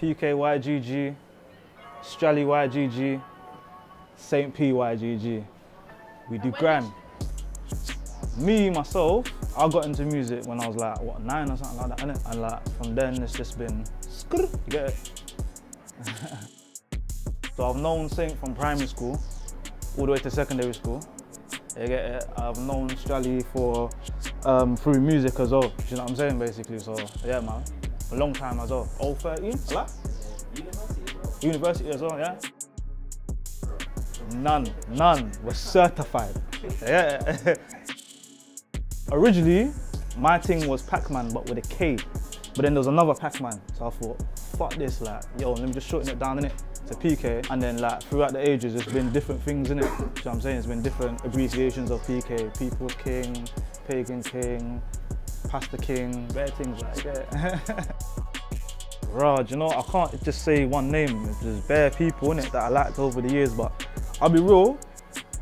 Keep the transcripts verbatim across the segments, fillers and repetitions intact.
P K Y G G, Strally Y G G, Saint P Y G G. We do gram. Me, myself, I got into music when I was like, what, nine or something like that, innit? And like, from then it's just been, you get it? So I've known Saint from primary school all the way to secondary school. You get it? I've known Strally for, um, through music as well, do you know what I'm saying, basically? So yeah, man, a long time as well. oh thirteen, like? University as well. University as well, yeah? None, none, we're certified. Yeah. Originally, my thing was Pac-Man, but with a K. But then there was another Pac-Man, so I thought, fuck this, like, yo, let me just shorten it down, innit, to P K. And then, like, throughout the ages, there's been different things, innit? Do you know what I'm saying? There's been different abbreviations of P K. People's King, Pagan King, Pastor King, better things like that. Rah, you know, I can't just say one name. There's bare people, innit, that I liked over the years, but I'll be real,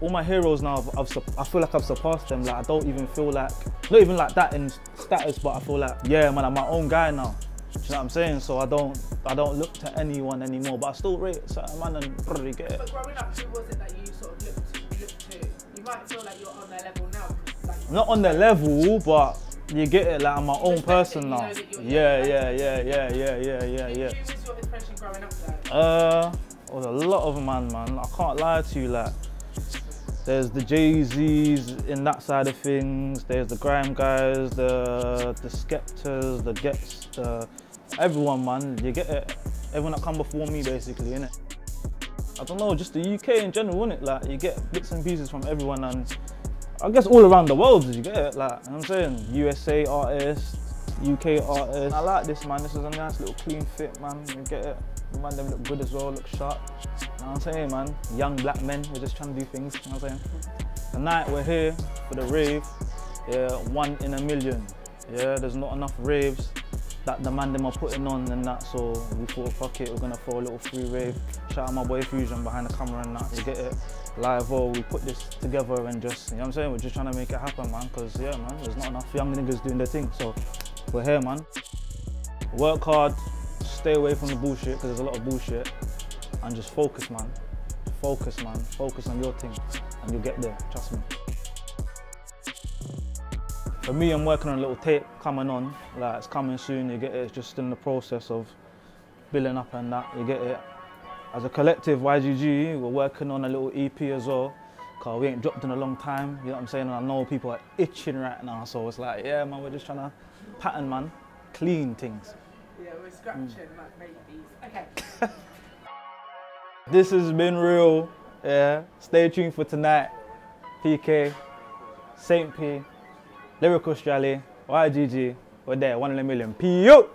all my heroes now, I've, I've, I feel like I've surpassed them. Like, I don't even feel like, not even like that in status, but I feel like, yeah, man, I'm my own guy now. Do you know what I'm saying? So I don't, I don't look to anyone anymore, but I still rate certain man and probably get it. But growing up, who was it that you sort of looked to? Looked to? You might feel like you're on their level now. Like, not on their level, but you get it. Like, I'm my own person now. Yeah, yeah, yeah, yeah, yeah, yeah, yeah, yeah. Who was your impression growing up though? Uh, there was a lot of man, man. I can't lie to you, like. There's the Jay-Z's in that side of things. There's the grime guys, the the Skeptas, the Gets, the everyone, man. You get it. Everyone that come before me, basically, innit? I don't know, just the U K in general, innit? Like, you get bits and pieces from everyone, and I guess all around the world, you get it? Like, you know what I'm saying? U S A artists, U K artists. I like this, man. This is a nice little clean fit, man. You get it? Man, them look good as well, look sharp. You know what I'm saying, man? Young black men, we're just trying to do things, you know what I'm saying? Tonight we're here for the rave, yeah, one in a million. Yeah, there's not enough raves that the man them are putting on and that, so we thought, fuck it, we're gonna throw a little free rave. Shout out my boy Fusion behind the camera and that, you get it? Live, oh, we put this together and just, you know what I'm saying? We're just trying to make it happen, man, because, yeah, man, there's not enough young niggas doing their thing, so we're here, man. Work hard. Stay away from the bullshit, because there's a lot of bullshit, and just focus, man. Focus, man. Focus on your thing, and you'll get there, trust me. For me, I'm working on a little tape coming on, like, it's coming soon, you get it, it's just in the process of building up and that, you get it. As a collective, Y G G, we're working on a little E P as well, because we ain't dropped in a long time, you know what I'm saying, and I know people are itching right now, so it's like, yeah, man, we're just trying to pattern, man, clean things. Yeah, we're scratching mm. like babies. Okay. This has been real. Yeah. Stay tuned for tonight. P K, Saint P, Lyric Australia, Y G G. We're there. One in a million. P U.